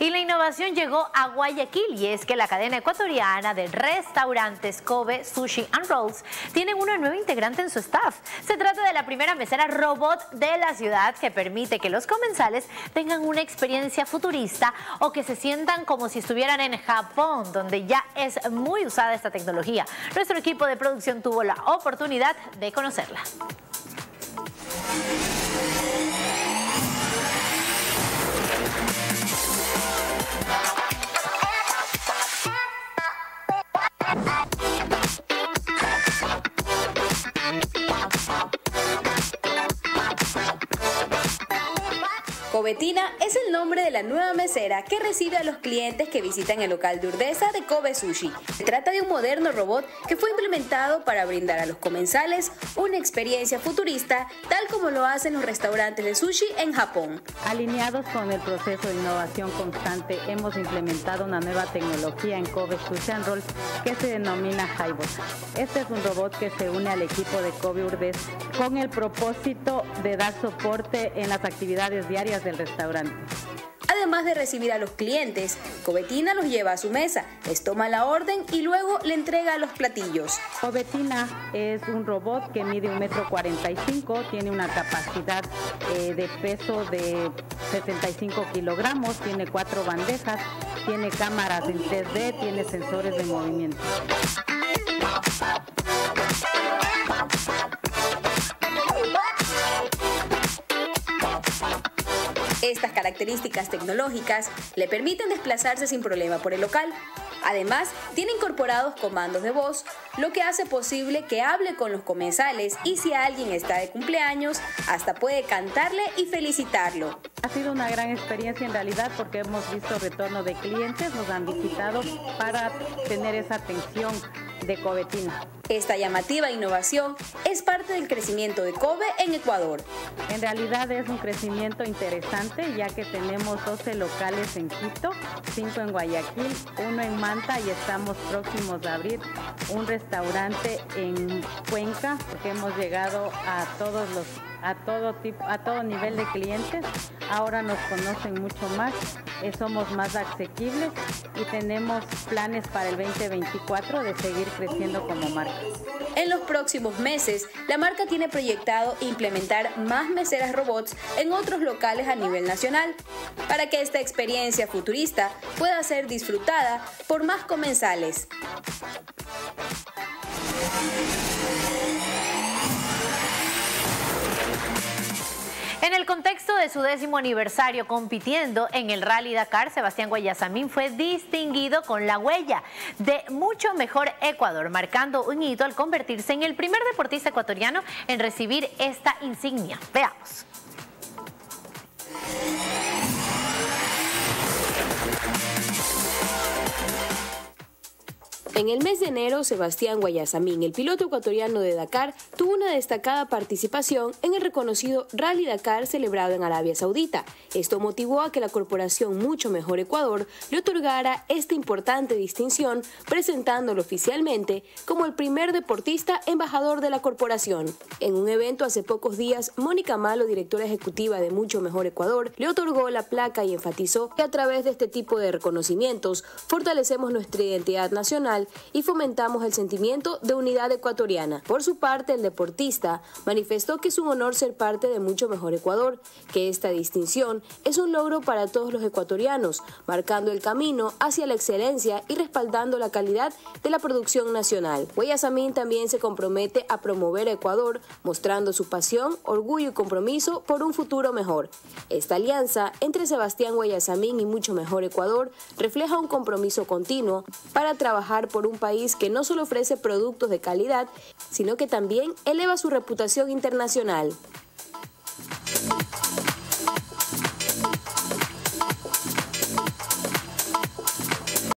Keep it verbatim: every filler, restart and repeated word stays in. Y la innovación llegó a Guayaquil, y es que la cadena ecuatoriana de restaurantes Kobe, Sushi and Rolls tienen una nueva integrante en su staff. Se trata de la primera mesera robot de la ciudad, que permite que los comensales tengan una experiencia futurista o que se sientan como si estuvieran en Japón, donde ya es muy usada esta tecnología. Nuestro equipo de producción tuvo la oportunidad de conocerla. Kobetina es el nombre de la nueva mesera que recibe a los clientes que visitan el local de urdesa de Kobe Sushi. Se trata de un moderno robot que fue implementado para brindar a los comensales una experiencia futurista, tal como lo hacen los restaurantes de sushi en Japón. Alineados con el proceso de innovación constante, hemos implementado una nueva tecnología en Kobe Sushi and Rolls que se denomina Hybot. Este es un robot que se une al equipo de Kobe Urdesa con el propósito de dar soporte en las actividades diarias del restaurante. Además de recibir a los clientes, Kobetina los lleva a su mesa, les toma la orden y luego le entrega los platillos. Kobetina es un robot que mide un metro cuarenta y cinco, tiene una capacidad eh, de peso de setenta y cinco kilogramos, tiene cuatro bandejas, tiene cámaras en tres D, tiene sensores de movimiento. Estas características tecnológicas le permiten desplazarse sin problema por el local. Además, tiene incorporados comandos de voz, lo que hace posible que hable con los comensales, y si alguien está de cumpleaños, hasta puede cantarle y felicitarlo. Ha sido una gran experiencia en realidad, porque hemos visto retorno de clientes, nos han visitado para tener esa atención de Kobetina. Esta llamativa innovación es parte del crecimiento de Kobe en Ecuador. En realidad es un crecimiento interesante, ya que tenemos doce locales en Quito, cinco en Guayaquil, uno en Manta, y estamos próximos a abrir un restaurante en Cuenca, porque hemos llegado a todos los a todo tipo, a todo nivel de clientes. Ahora nos conocen mucho más, eh, somos más asequibles y tenemos planes para el veinte veinticuatro de seguir creciendo como marca. En los próximos meses, la marca tiene proyectado implementar más meseras robots en otros locales a nivel nacional, para que esta experiencia futurista pueda ser disfrutada por más comensales. En el contexto de su décimo aniversario compitiendo en el Rally Dakar, Sebastián Guayasamín fue distinguido con la huella de Mucho Mejor Ecuador, marcando un hito al convertirse en el primer deportista ecuatoriano en recibir esta insignia. Veamos. En el mes de enero, Sebastián Guayasamín, el piloto ecuatoriano de Dakar, tuvo una destacada participación en el reconocido Rally Dakar celebrado en Arabia Saudita. Esto motivó a que la corporación Mucho Mejor Ecuador le otorgara esta importante distinción, presentándolo oficialmente como el primer deportista embajador de la corporación. En un evento hace pocos días, Mónica Malo, directora ejecutiva de Mucho Mejor Ecuador, le otorgó la placa y enfatizó que a través de este tipo de reconocimientos fortalecemos nuestra identidad nacional y fomentamos el sentimiento de unidad ecuatoriana. Por su parte, el deportista manifestó que es un honor ser parte de Mucho Mejor Ecuador, que esta distinción es un logro para todos los ecuatorianos, marcando el camino hacia la excelencia y respaldando la calidad de la producción nacional. Guayasamín también se compromete a promover a Ecuador, mostrando su pasión, orgullo y compromiso por un futuro mejor. Esta alianza entre Sebastián Guayasamín y Mucho Mejor Ecuador refleja un compromiso continuo para trabajar por un país que no solo ofrece productos de calidad, sino que también eleva su reputación internacional.